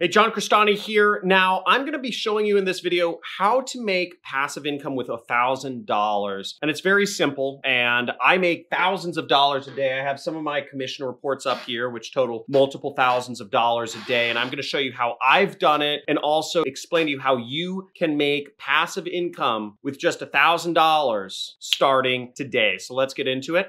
Hey, John Crestani here. Now, I'm gonna be showing you in this video how to make passive income with $1,000. And it's very simple, and I make thousands of dollars a day. I have some of my commission reports up here, which total multiple thousands of dollars a day. And I'm gonna show you how I've done it and also explain to you how you can make passive income with just $1,000 starting today. So let's get into it.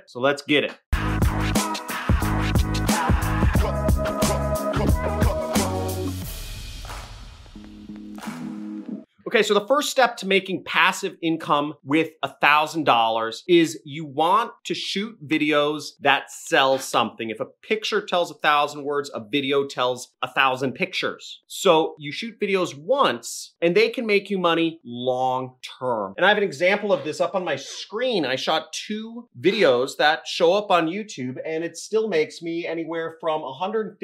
Okay, so the first step to making passive income with $1,000 is you want to shoot videos that sell something. If a picture tells 1,000 words, a video tells 1,000 pictures. So you shoot videos once and they can make you money long term. And I have an example of this up on my screen. I shot two videos that show up on YouTube and it still makes me anywhere from $150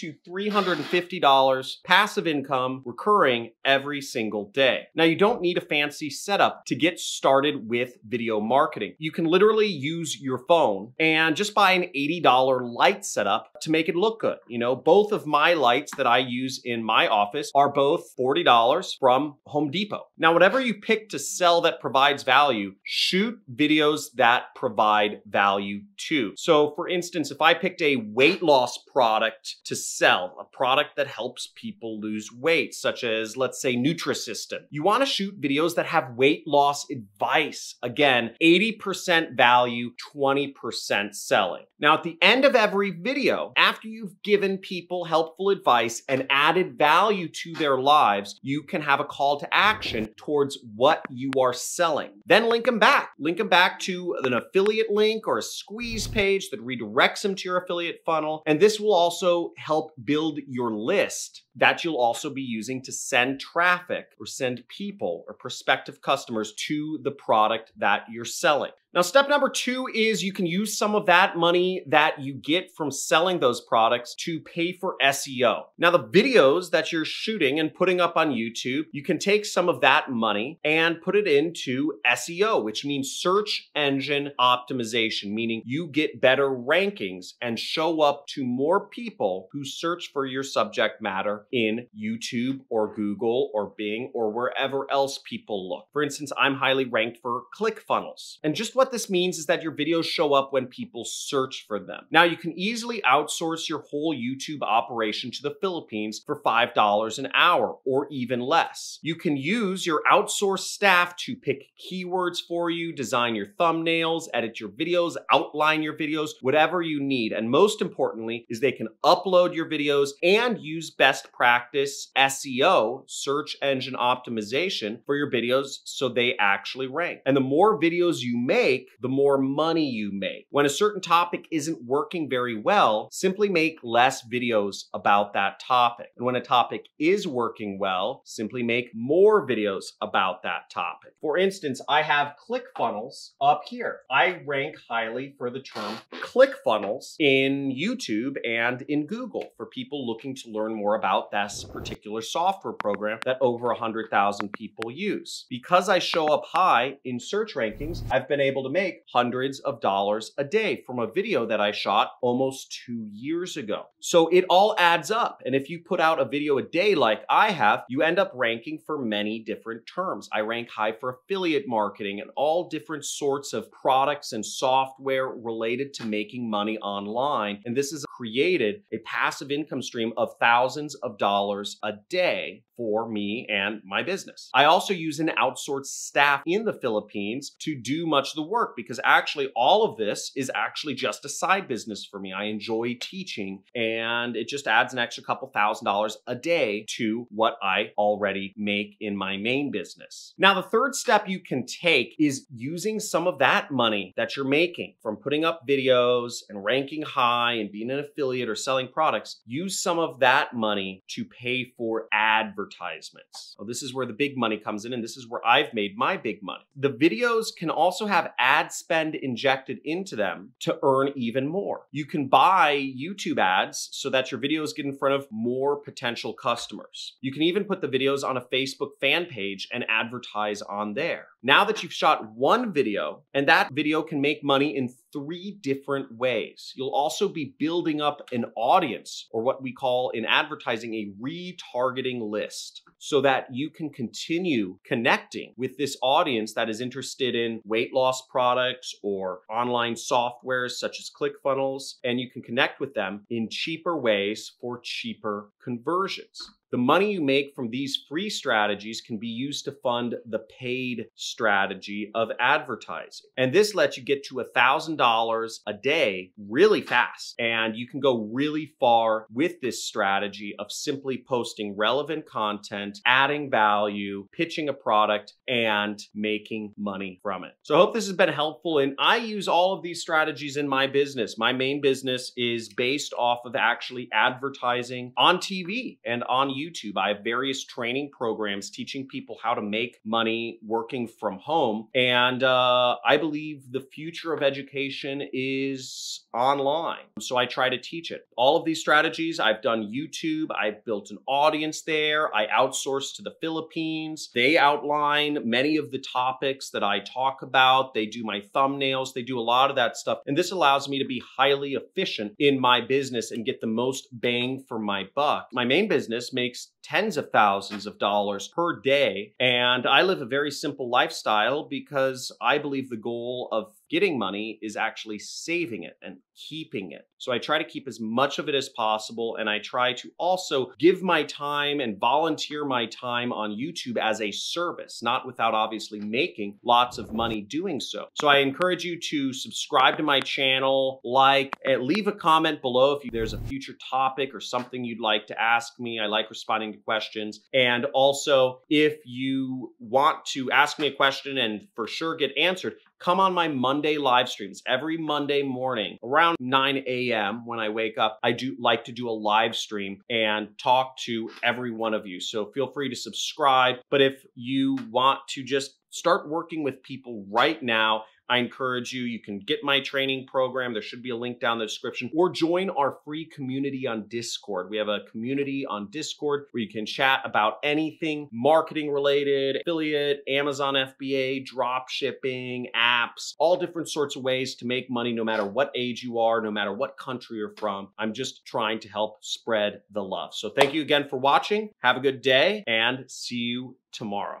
to $350 passive income recurring every single day. Now, you don't need a fancy setup to get started with video marketing. You can literally use your phone and just buy an $80 light setup to make it look good. You know, both of my lights that I use in my office are both $40 from Home Depot. Now, whatever you pick to sell that provides value, shoot videos that provide value too. So for instance, if I picked a weight loss product to sell, a product that helps people lose weight, such as, let's say, Nutrisystem, you want to shoot videos that have weight loss advice. Again, 80% value, 20% selling. Now, at the end of every video, after you've given people helpful advice and added value to their lives, you can have a call to action towards what you are selling. Then link them back. Link them back to an affiliate link or a squeeze page that redirects them to your affiliate funnel. And this will also help build your list that you'll also be using to send traffic or send people or prospective customers to the product that you're selling. Now, step number two is you can use some of that money that you get from selling those products to pay for SEO. Now, the videos that you're shooting and putting up on YouTube, you can take some of that money and put it into SEO, which means search engine optimization, meaning you get better rankings and show up to more people who search for your subject matter in YouTube or Google or Bing or wherever else people look. For instance, I'm highly ranked for ClickFunnels. And just what this means is that your videos show up when people search for them. Now, you can easily outsource your whole YouTube operation to the Philippines for $5 an hour or even less. You can use your outsourced staff to pick keywords for you, design your thumbnails, edit your videos, outline your videos, whatever you need. And most importantly is they can upload your videos and use best practice SEO, search engine optimization, for your videos so they actually rank. And the more videos you make, the more money you make. When a certain topic isn't working very well, simply make less videos about that topic. And when a topic is working well, simply make more videos about that topic. For instance, I have ClickFunnels up here. I rank highly for the term ClickFunnels in YouTube and in Google for people looking to learn more about this particular software program that over 100,000 people use. Because I show up high in search rankings, I've been able to make hundreds of dollars a day from a video that I shot almost 2 years ago. So it all adds up. And if you put out a video a day like I have, you end up ranking for many different terms. I rank high for affiliate marketing and all different sorts of products and software related to making money online. And this has created a passive income stream of thousands of dollars a day for me and my business. I also use an outsourced staff in the Philippines to do much of the work, because actually all of this is actually just a side business for me. I enjoy teaching and it just adds an extra couple $1,000 a day to what I already make in my main business. Now, the third step you can take is using some of that money that you're making from putting up videos and ranking high and being an affiliate or selling products. Use some of that money to pay for advertisements. So this is where the big money comes in, and this is where I've made my big money. The videos can also have ad spend injected into them to earn even more. You can buy YouTube ads so that your videos get in front of more potential customers. You can even put the videos on a Facebook fan page and advertise on there. Now that you've shot one video, and that video can make money in 3 different ways, you'll also be building building up an audience, or what we call in advertising a retargeting list, so that you can continue connecting with this audience that is interested in weight loss products or online softwares such as ClickFunnels, and you can connect with them in cheaper ways for cheaper conversions. The money you make from these free strategies can be used to fund the paid strategy of advertising. And this lets you get to $1,000 a day really fast. And you can go really far with this strategy of simply posting relevant content, adding value, pitching a product, and making money from it. So I hope this has been helpful. And I use all of these strategies in my business. My main business is based off of actually advertising on TV and on YouTube. I have various training programs teaching people how to make money working from home. And I believe the future of education is online. So I try to teach it. All of these strategies, I've done YouTube. I've built an audience there. I outsource to the Philippines. They outline many of the topics that I talk about. They do my thumbnails. They do a lot of that stuff. And this allows me to be highly efficient in my business and get the most bang for my buck. My main business makes tens of thousands of dollars per day. And I live a very simple lifestyle because I believe the goal of getting money is actually saving it and keeping it. So I try to keep as much of it as possible. And I try to also give my time and volunteer my time on YouTube as a service, not without obviously making lots of money doing so. So I encourage you to subscribe to my channel, like, and leave a comment below if there's a future topic or something you'd like to ask me. I like responding to questions. And also, if you want to ask me a question and for sure get answered, come on my Monday live streams. Every Monday morning around 9 a.m. when I wake up, I do like to do a live stream and talk to every one of you. So feel free to subscribe. But if you want to just start working with people right now, I encourage you, you can get my training program. There should be a link down in the description, or join our free community on Discord. We have a community on Discord where you can chat about anything marketing related, affiliate, Amazon FBA, drop shipping, apps, all different sorts of ways to make money no matter what age you are, no matter what country you're from. I'm just trying to help spread the love. So thank you again for watching. Have a good day and see you tomorrow.